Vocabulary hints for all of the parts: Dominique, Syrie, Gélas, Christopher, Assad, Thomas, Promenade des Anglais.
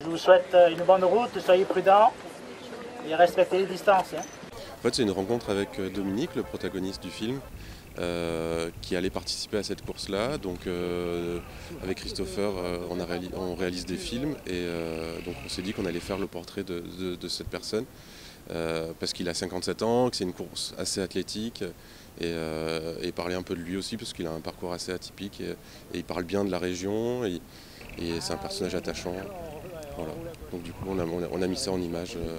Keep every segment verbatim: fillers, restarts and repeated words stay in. Je vous souhaite une bonne route, soyez prudents et respectez les distances. Hein. En fait, c'est une rencontre avec Dominique, le protagoniste du film, euh, qui allait participer à cette course-là. Donc, euh, avec Christopher, euh, on, a réalis on réalise des films et euh, donc on s'est dit qu'on allait faire le portrait de, de, de cette personne euh, parce qu'il a cinquante-sept ans, que c'est une course assez athlétique. Et, euh, et parler un peu de lui aussi parce qu'il a un parcours assez atypique et, et il parle bien de la région et, et c'est un personnage attachant. Voilà. Donc du coup on a, on a, on a mis ça en image euh,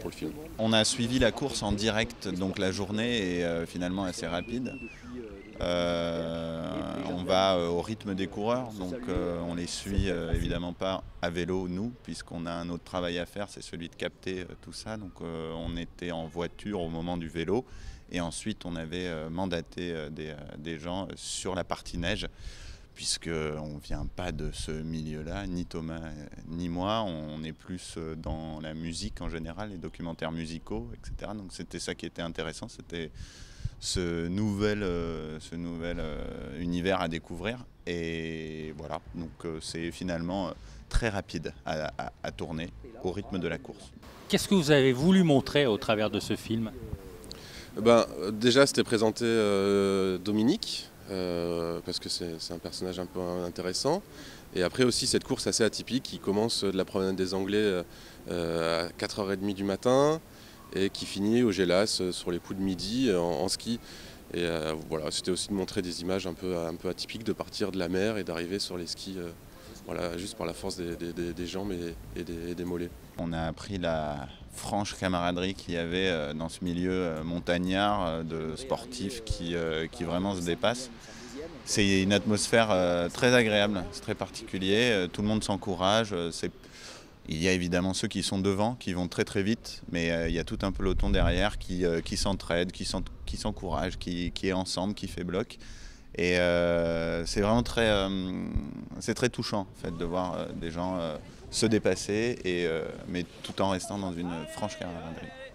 pour le film. On a suivi la course en direct, donc la journée est euh, finalement assez rapide. Euh, on va euh, au rythme des coureurs, donc euh, on les suit euh, évidemment pas à vélo nous, puisqu'on a un autre travail à faire, c'est celui de capter euh, tout ça. Donc euh, on était en voiture au moment du vélo et ensuite on avait euh, mandaté euh, des, euh, des gens sur la partie neige, puisqu'on ne vient pas de ce milieu-là, ni Thomas euh, ni moi, on est plus dans la musique en général, les documentaires musicaux, et cetera. Donc c'était ça qui était intéressant, c'était ce nouvel, euh, ce nouvel euh, univers à découvrir. Et voilà, donc euh, c'est finalement euh, très rapide à, à, à tourner au rythme de la course. Qu'est-ce que vous avez voulu montrer au travers de ce film? Ben, déjà, c'était présenté euh, Dominique, euh, parce que c'est un personnage un peu intéressant. Et après aussi cette course assez atypique qui commence de la Promenade des Anglais euh, à quatre heures trente du matin et qui finit au Gélas sur les coups de midi en, en ski. Et euh, voilà, c'était aussi de montrer des images un peu, un peu atypiques, de partir de la mer et d'arriver sur les skis, euh, voilà, juste par la force des, des, des, des jambes et, et, des, et des mollets. On a appris la franche camaraderie qu'il y avait dans ce milieu montagnard de sportifs qui, qui vraiment se dépassent. C'est une atmosphère très agréable, c'est très particulier, tout le monde s'encourage. Il y a évidemment ceux qui sont devant, qui vont très très vite, mais il y a tout un peloton derrière qui s'entraide, qui s'encourage, qui, qui, qui est ensemble, qui fait bloc. Et euh, c'est vraiment très, euh, c'est très touchant en fait, de voir euh, des gens euh, se dépasser, et, euh, mais tout en restant dans une franche camaraderie.